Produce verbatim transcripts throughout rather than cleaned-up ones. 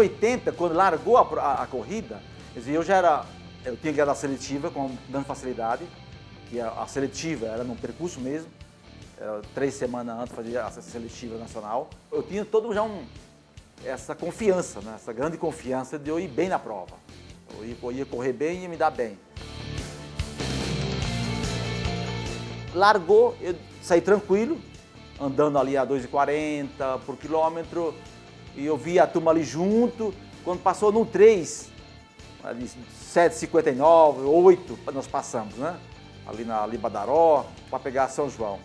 oitenta, quando largou a, a, a corrida, eu já era, eu tinha que ir na seletiva, com, dando facilidade, que a, a seletiva era num percurso mesmo, era três semanas antes fazia a seletiva nacional. Eu tinha todo já um, essa confiança, né? Essa grande confiança de eu ir bem na prova. Eu ia, eu ia correr bem e me dar bem. Largou, eu saí tranquilo, andando ali a dois e quarenta por quilômetro, e eu vi a turma ali junto. Quando passou num três, ali sete e cinquenta e nove, oito, nós passamos, né? Ali na ali Badaró, para pegar São João.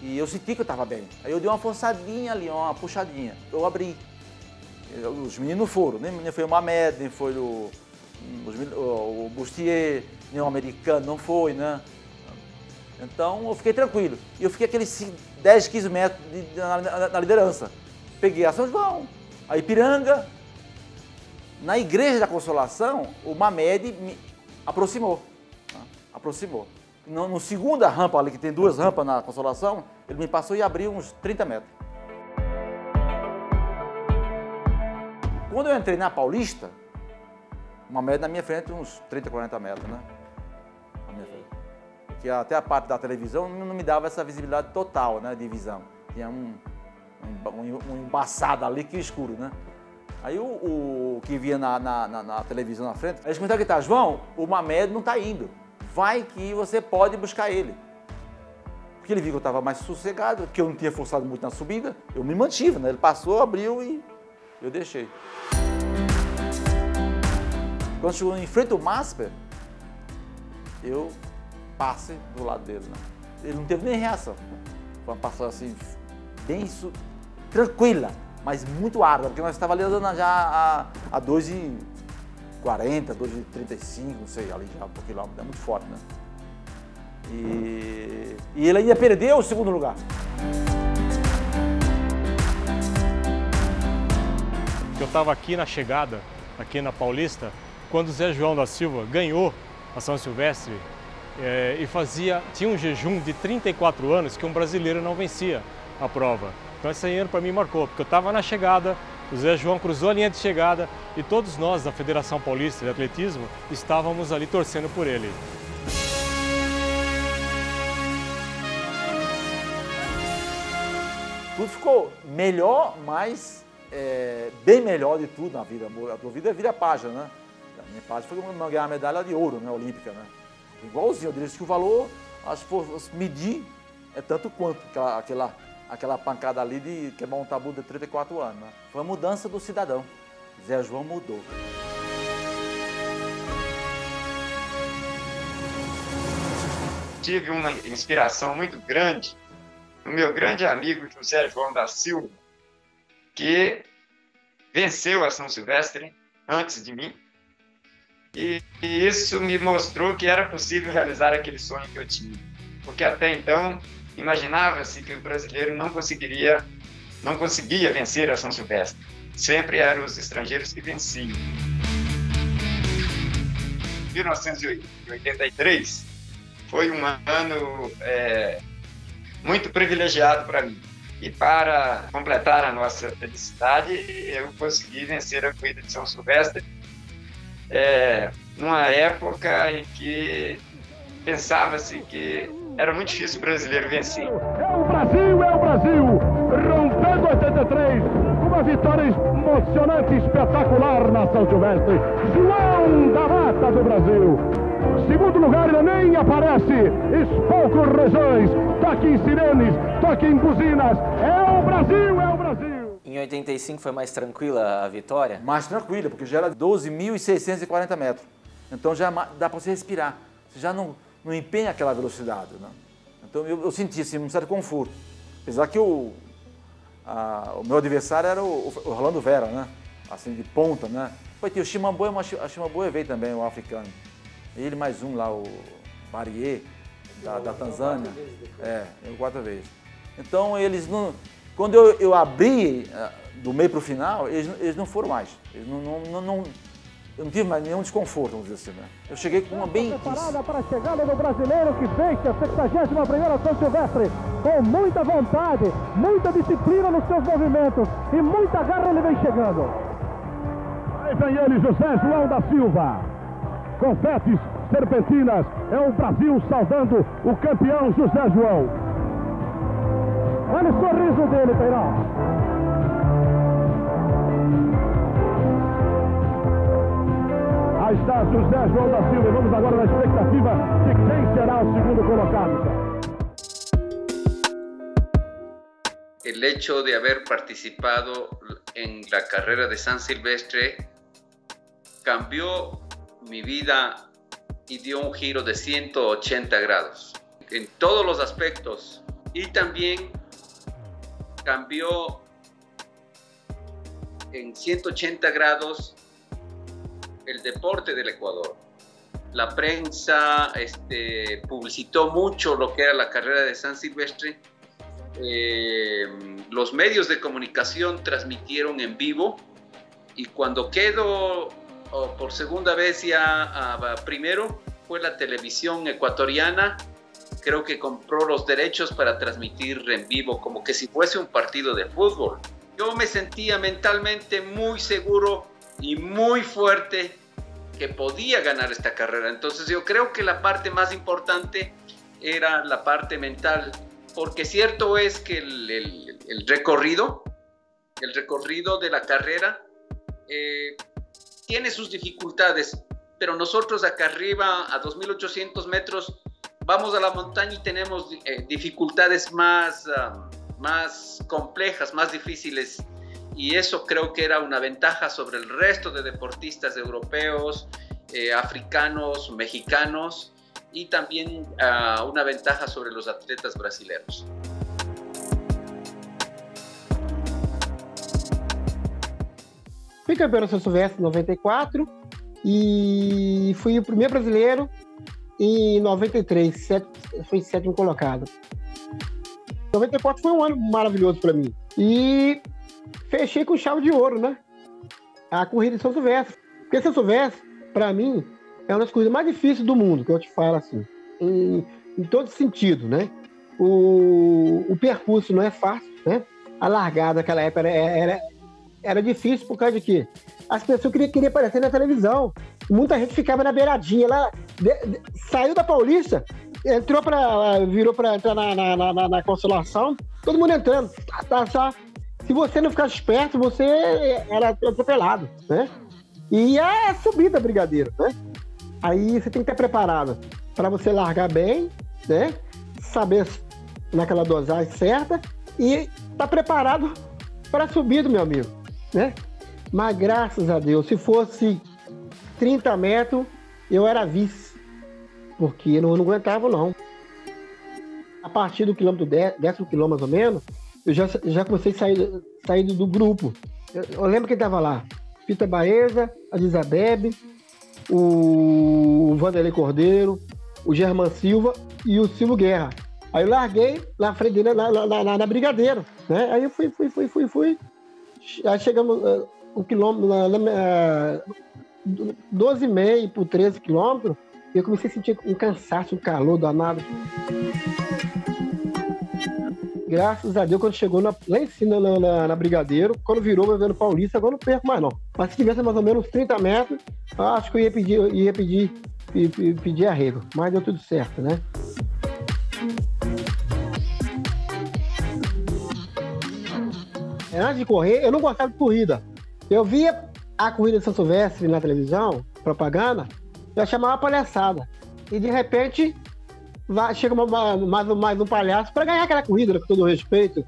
E eu senti que eu estava bem. Aí eu dei uma forçadinha ali, uma puxadinha. Eu abri. Os meninos foram, né? Nem foi o Mamed, nem foi o, os, o Bustier, nem o americano, não foi, né? Então eu fiquei tranquilo. E eu fiquei aqueles dez, quinze metros de, na, na, na liderança. Peguei a São João, a Ipiranga. Na igreja da Consolação, o Mamed me aproximou. Tá? Aproximou. No, no segunda rampa ali, que tem duas rampas na Consolação, ele me passou e abriu uns trinta metros. Quando eu entrei na Paulista, o Mamed na minha frente, uns trinta, quarenta metros, né? Na minha frente. Que até a parte da televisão não me dava essa visibilidade total, né, de visão. Tinha um, um, um embaçado ali que escuro, né? Aí o, o que via na, na, na, na televisão na frente, eles começaram a gritar: João, o Mamed não tá indo. Vai que você pode buscar ele. Porque ele viu que eu estava mais sossegado, que eu não tinha forçado muito na subida. Eu me mantive, né? Ele passou, abriu e eu deixei. Quando chegou em frente ao Másper, eu passei do lado dele, né? Ele não teve nem reação. Foi uma passada assim, bem tranquila, mas muito árdua, porque nós estávamos ali andando já a, a dois e quarenta, dois e trinta e cinco, não sei, ali já por quilômetro, é muito forte, né? E, e ele ainda perdeu o segundo lugar. Eu estava aqui na chegada, aqui na Paulista, quando o José João da Silva ganhou a São Silvestre, é, e fazia, tinha um jejum de trinta e quatro anos que um brasileiro não vencia a prova. Então esse ano para mim marcou, porque eu estava na chegada, o José João cruzou a linha de chegada e todos nós da Federação Paulista de Atletismo estávamos ali torcendo por ele. Tudo ficou melhor, mas é, bem melhor de tudo na vida. A tua vida vira página, né? A minha página foi quando eu ganhei a medalha de ouro, né, olímpica, né? Igualzinho, eu diria que o valor, acho que fosse medir, é tanto quanto aquela... aquela aquela pancada ali de quebrar um tabu de trinta e quatro anos, né? Foi a mudança do cidadão. Zé João mudou. Tive uma inspiração muito grande no meu grande amigo José João da Silva, que venceu a São Silvestre antes de mim. E, e isso me mostrou que era possível realizar aquele sonho que eu tinha. Porque até então, imaginava-se que o brasileiro não conseguiria, não conseguia vencer a São Silvestre. Sempre eram os estrangeiros que venciam. mil novecentos e oitenta e três foi um ano é, muito privilegiado para mim. E para completar a nossa felicidade, eu consegui vencer a corrida de São Silvestre é, numa época em que pensava-se que era muito difícil o brasileiro vencer. É o Brasil, é o Brasil, rompendo oitenta e três, uma vitória emocionante, espetacular na São Silvestre. João da Mata do Brasil, segundo lugar ele nem aparece, espalcos rojões, toque em sirenes, toque em buzinas, é o Brasil, é o Brasil. Em oitenta e cinco foi mais tranquila a vitória? Mais tranquila, porque já era doze mil seiscentos e quarenta metros, então já dá para você respirar, você já não... não empenha aquela velocidade, né? Então eu, eu senti assim, um certo conforto. Apesar que eu, a, o meu adversário era o, o Rolando Vera, né? Assim, de ponta, né? Foi ter o Chimambuê, a Chimambuê veio também, o africano. Ele mais um lá, o Barier, da, da Tanzânia. É, eu quatro vezes. Então eles não... Quando eu, eu abri do meio para o final, eles, eles não foram mais. Eles não... não, não, não Eu não tive mais nenhum desconforto, vamos dizer assim, né? Eu cheguei com uma bem... Preparada para a chegada do brasileiro que vence a sexagésima primeira São Silvestre. Com muita vontade, muita disciplina nos seus movimentos e muita garra ele vem chegando. Aí vem ele, José João da Silva. Confetes, serpentinas, é o Brasil saudando o campeão José João. Olha o sorriso dele, Peirão. Aí está José João da Silva. E vamos agora na expectativa de quem será o segundo colocado. El hecho de haber participado en la carrera de San Silvestre cambió mi vida y dio un giro de ciento ochenta grados en todos los aspectos, y también cambió en ciento ochenta grados el deporte del Ecuador. La prensa este, publicitó mucho lo que era la carrera de San Silvestre. Eh, los medios de comunicación transmitieron en vivo, y cuando quedo oh, por segunda vez ya ah, primero fue la televisión ecuatoriana. Creo que compró los derechos para transmitir en vivo como que si fuese un partido de fútbol. Yo me sentía mentalmente muy seguro y muy fuerte que podía ganar esta carrera. Entonces yo creo que la parte más importante era la parte mental, porque cierto es que el, el, el recorrido, el recorrido de la carrera eh, tiene sus dificultades, pero nosotros acá arriba a dos mil ochocientos metros vamos a la montaña y tenemos eh, dificultades más, uh, más complejas, más difíciles, y eso creo que era una ventaja sobre el resto de deportistas europeos, eh, africanos, mexicanos, y también uh, una ventaja sobre los atletas brasileños. Fui campeão da São Silvestre em noventa e quatro e fui o primeiro brasileiro em noventa e três, set, fui sétimo colocado. noventa e quatro foi um ano maravilhoso para mim e fechei com chave de ouro, né? A corrida de São Silvestre, porque São Silvestre para mim é uma das coisas mais difíceis do mundo, que eu te falo assim, em, em todo sentido, né? O, o percurso não é fácil, né? A largada naquela época era, era, era difícil por causa de quê? As pessoas queriam, queriam aparecer na televisão. Muita gente ficava na beiradinha, lá, de, de, saiu da Paulista, entrou para, virou para entrar na, na, na, na Consolação, todo mundo entrando. Tá, tá, tá. Se você não ficasse esperto, você era atropelado, né? E a subida brigadeiro, né? Aí você tem que estar preparado para você largar bem, né? Saber naquela dosagem certa e estar preparado para a subida, meu amigo, né? Mas graças a Deus, se fosse trinta metros, eu era vice, porque eu não, não aguentava, não. A partir do quilômetro dez, décimo quilômetro mais ou menos, eu já, já comecei a sair, sair do grupo. Eu, eu lembro quem estava lá, Pita Baeza, Alisabebe, o Vanderlei Cordeiro, o German Silva e o Silvio Guerra. Aí eu larguei na frente dele, na, na, na, na Brigadeiro, né? Aí eu fui, fui, fui, fui, fui. Aí chegamos uh, um quilômetro, uh, doze e meio por treze quilômetros, e eu comecei a sentir um cansaço, um calor danado. Graças a Deus, quando chegou na, lá em cima na, na, na Brigadeiro, quando virou, eu vendo Paulista, agora não perco mais não. Mas se tivesse mais ou menos trinta metros, acho que eu ia pedir, ia pedir, ia pedir arrego. Mas deu tudo certo, né? Antes de correr, eu não gostava de corrida. Eu via a corrida de São Silvestre na televisão, propaganda, eu achava uma palhaçada. E de repente, vai, chega uma, mais, mais um palhaço para ganhar aquela corrida, né, com todo o respeito.